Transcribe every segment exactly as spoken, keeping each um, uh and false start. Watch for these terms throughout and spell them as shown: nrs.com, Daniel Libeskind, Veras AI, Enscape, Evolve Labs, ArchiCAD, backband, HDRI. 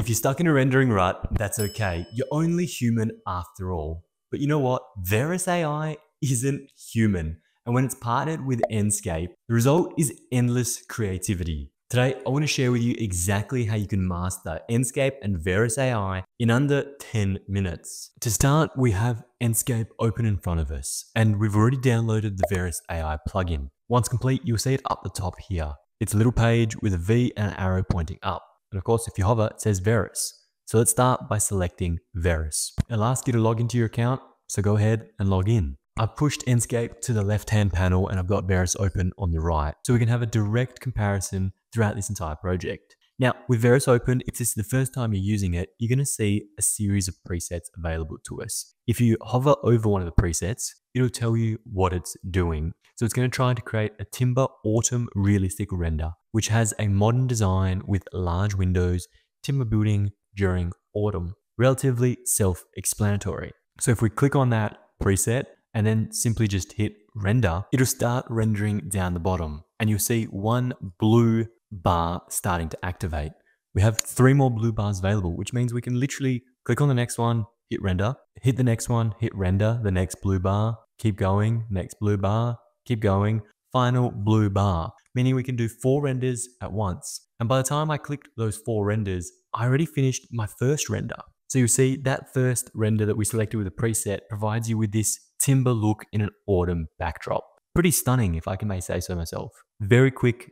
If you're stuck in a rendering rut, that's okay. You're only human after all. But you know what? Veras A I isn't human. And when it's partnered with Enscape, the result is endless creativity. Today, I want to share with you exactly how you can master Enscape and Veras A I in under ten minutes. To start, we have Enscape open in front of us, and we've already downloaded the Veras A I plugin. Once complete, you'll see it up the top here. It's a little page with a V and an arrow pointing up. And of course, if you hover, it says Veras. So let's start by selecting Veras. It'll ask you to log into your account, so go ahead and log in. I've pushed Enscape to the left-hand panel and I've got Veras open on the right, so we can have a direct comparison throughout this entire project. Now, with Veras open, if this is the first time you're using it, you're gonna see a series of presets available to us. If you hover over one of the presets, it'll tell you what it's doing. So it's gonna try to create a timber autumn realistic render, which has a modern design with large windows, timber building during autumn. Relatively self-explanatory. So if we click on that preset and then simply just hit render, it'll start rendering down the bottom and you'll see one blue bar starting to activate. We have three more blue bars available, which means we can literally click on the next one, hit render, hit the next one, hit render, the next blue bar, keep going, next blue bar, keep going, final blue bar, meaning we can do four renders at once. And by the time I clicked those four renders, I already finished my first render. So you see that first render that we selected with a preset provides you with this timber look in an autumn backdrop. Pretty stunning, if I can may say so myself. Very quick,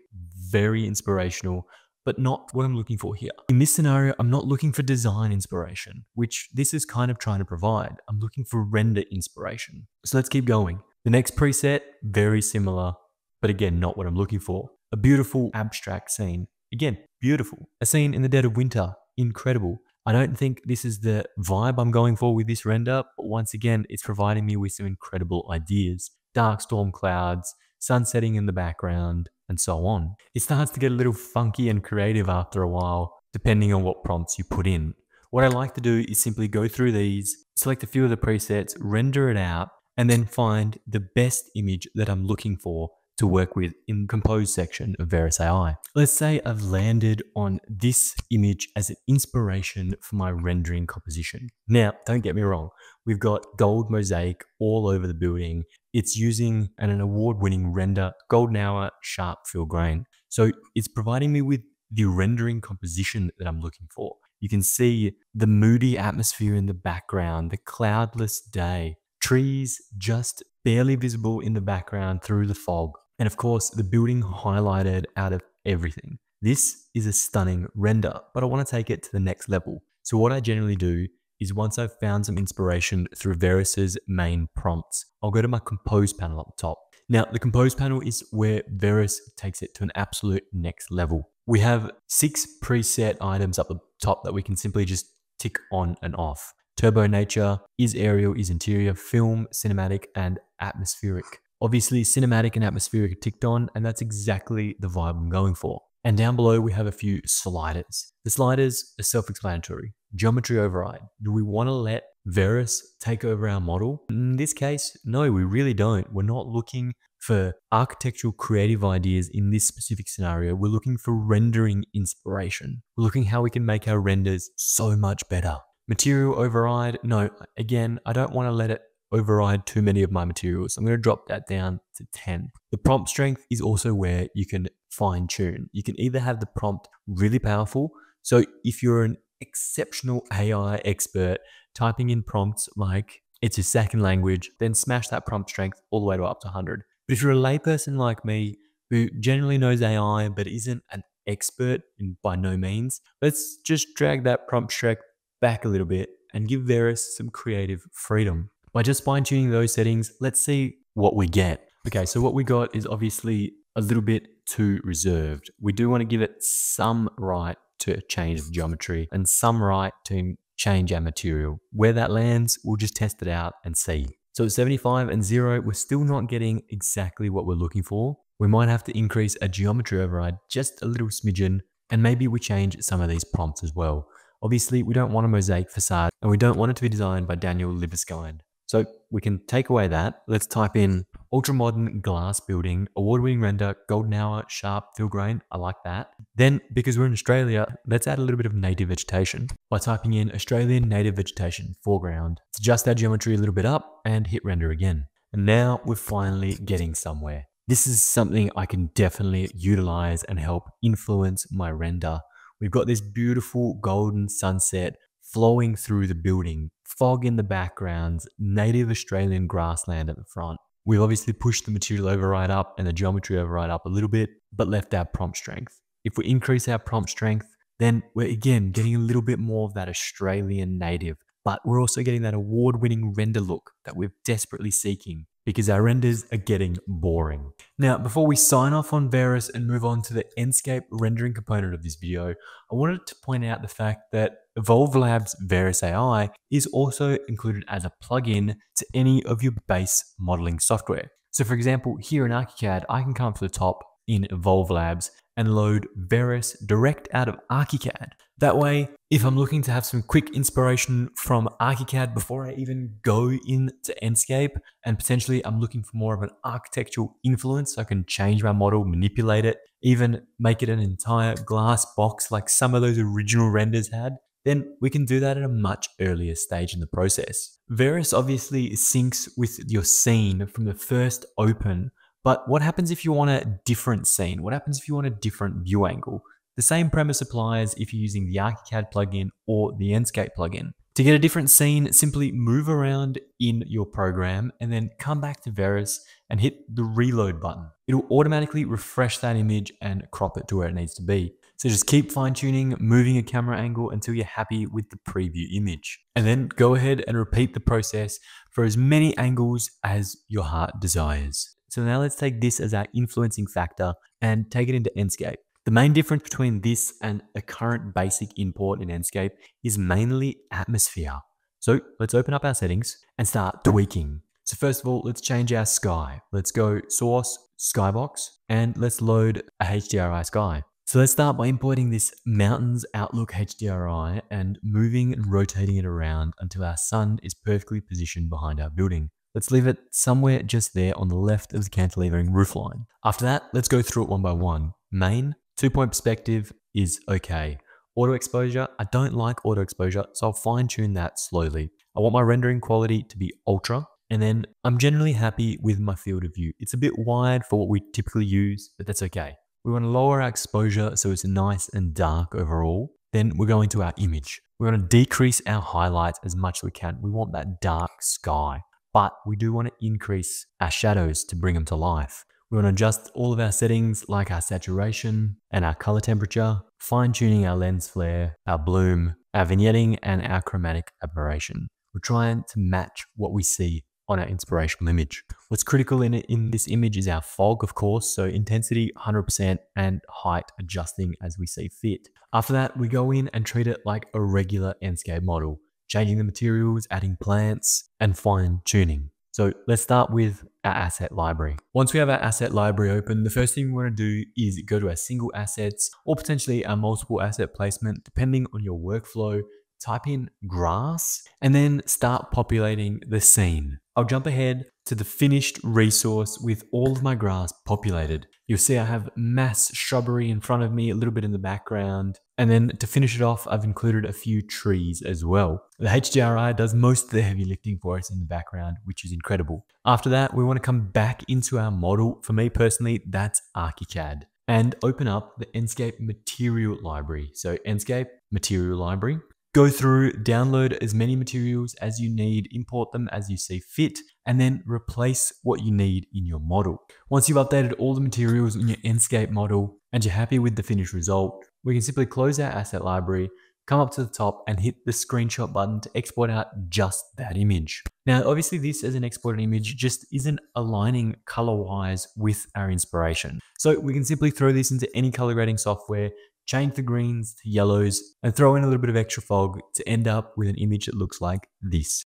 very inspirational, but not what I'm looking for here. In this scenario, I'm not looking for design inspiration, which this is kind of trying to provide. I'm looking for render inspiration. So let's keep going. The next preset, very similar, but again, not what I'm looking for. A beautiful abstract scene. Again, beautiful. A scene in the dead of winter, incredible. I don't think this is the vibe I'm going for with this render, but once again, it's providing me with some incredible ideas. Dark storm clouds, sun setting in the background, and so on. It starts to get a little funky and creative after a while, depending on what prompts you put in. What I like to do is simply go through these, select a few of the presets, render it out, and then find the best image that I'm looking for to work with in the compose section of Veras A I. Let's say I've landed on this image as an inspiration for my rendering composition. Now, don't get me wrong, we've got gold mosaic all over the building. It's using an award-winning render, golden hour, sharp fill grain. So it's providing me with the rendering composition that I'm looking for. You can see the moody atmosphere in the background, the cloudless day, trees just barely visible in the background through the fog. And of course, the building highlighted out of everything. This is a stunning render, but I want to take it to the next level. So what I generally do is once I've found some inspiration through Veras's main prompts, I'll go to my compose panel up top. Now, the compose panel is where Veras takes it to an absolute next level. We have six preset items up the top that we can simply just tick on and off. Turbo nature, is aerial, is interior, film, cinematic, and atmospheric. Obviously, cinematic and atmospheric are ticked on, and that's exactly the vibe I'm going for. And down below, we have a few sliders. The sliders are self-explanatory. Geometry override. Do we want to let Veras take over our model? In this case, no, we really don't. We're not looking for architectural creative ideas in this specific scenario. We're looking for rendering inspiration. We're looking how we can make our renders so much better. Material override, no, again, I don't want to let it override too many of my materials. I'm going to drop that down to ten. The prompt strength is also where you can fine tune. You can either have the prompt really powerful. So if you're an exceptional A I expert typing in prompts like it's your second language, then smash that prompt strength all the way to up to one hundred. But if you're a layperson like me who generally knows A I but isn't an expert in, by no means, let's just drag that prompt strength back a little bit and give Veras some creative freedom. By just fine tuning those settings, let's see what we get. Okay, so what we got is obviously a little bit too reserved. We do want to give it some right to change the geometry and some right to change our material. Where that lands, we'll just test it out and see. So at seventy-five and zero, we're still not getting exactly what we're looking for. We might have to increase a geometry override just a little smidgen, and maybe we change some of these prompts as well. Obviously, we don't want a mosaic facade and we don't want it to be designed by Daniel Libeskind. So we can take away that. Let's type in ultramodern glass building, award-winning render, golden hour, sharp, fill grain. I like that. Then because we're in Australia, let's add a little bit of native vegetation by typing in Australian native vegetation foreground. Let's adjust that geometry a little bit up and hit render again. And now we're finally getting somewhere. This is something I can definitely utilize and help influence my render. We've got this beautiful golden sunset flowing through the building, fog in the backgrounds, native Australian grassland at the front. We've obviously pushed the material override up and the geometry override up a little bit, but left our prompt strength. If we increase our prompt strength, then we're again getting a little bit more of that Australian native, but we're also getting that award-winning render look that we're desperately seeking because our renders are getting boring. Now, before we sign off on Veras and move on to the Enscape rendering component of this video, I wanted to point out the fact that Evolve Labs Veras A I is also included as a plugin to any of your base modeling software. So for example, here in ArchiCAD, I can come to the top in Evolve Labs and load Veras direct out of ArchiCAD. That way, if I'm looking to have some quick inspiration from ArchiCAD before I even go into Enscape, and potentially I'm looking for more of an architectural influence, so I can change my model, manipulate it, even make it an entire glass box like some of those original renders had, then we can do that at a much earlier stage in the process. Veras obviously syncs with your scene from the first open, but what happens if you want a different scene? What happens if you want a different view angle? The same premise applies if you're using the ArchiCAD plugin or the Enscape plugin. To get a different scene, simply move around in your program and then come back to Veras and hit the reload button. It'll automatically refresh that image and crop it to where it needs to be. So just keep fine tuning, moving your camera angle until you're happy with the preview image. And then go ahead and repeat the process for as many angles as your heart desires. So now let's take this as our influencing factor and take it into Enscape. The main difference between this and a current basic import in Enscape is mainly atmosphere. So let's open up our settings and start tweaking. So first of all, let's change our sky. Let's go source, skybox, and let's load a H D R I sky. So let's start by importing this mountains outlook H D R I and moving and rotating it around until our sun is perfectly positioned behind our building. Let's leave it somewhere just there on the left of the cantilevering roofline. After that, let's go through it one by one. Main, two-point perspective is okay. Auto exposure, I don't like auto exposure, so I'll fine-tune that slowly. I want my rendering quality to be ultra, and then I'm generally happy with my field of view. It's a bit wide for what we typically use, but that's okay. We want to lower our exposure so it's nice and dark overall. Then we're going to our image. We want to decrease our highlights as much as we can. We want that dark sky, but we do want to increase our shadows to bring them to life. We want to adjust all of our settings like our saturation and our color temperature, fine-tuning our lens flare, our bloom, our vignetting, and our chromatic aberration. We're trying to match what we see on our inspirational image. What's critical in, in this image is our fog, of course, so intensity one hundred percent and height adjusting as we see fit. After that, we go in and treat it like a regular Enscape model, changing the materials, adding plants, and fine tuning. So let's start with our asset library. Once we have our asset library open, the first thing we want to do is go to our single assets or potentially our multiple asset placement, depending on your workflow. Type in grass and then start populating the scene. I'll jump ahead to the finished resource with all of my grass populated. You'll see I have mass shrubbery in front of me, a little bit in the background. And then to finish it off, I've included a few trees as well. The H D R I does most of the heavy lifting for us in the background, which is incredible. After that, we want to come back into our model. For me personally, that's ArchiCAD. And open up the Enscape material library. So Enscape material library. Go through, download as many materials as you need, import them as you see fit, and then replace what you need in your model. Once you've updated all the materials in your Enscape model and you're happy with the finished result, we can simply close our asset library, come up to the top and hit the screenshot button to export out just that image. Now, obviously this as an exported image just isn't aligning color-wise with our inspiration. So we can simply throw this into any color grading software, change the greens to yellows, and throw in a little bit of extra fog to end up with an image that looks like this.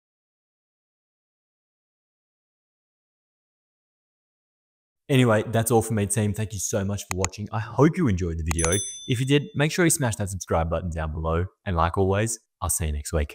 Anyway, that's all from me, team. Thank you so much for watching. I hope you enjoyed the video. If you did, make sure you smash that subscribe button down below. And like always, I'll see you next week.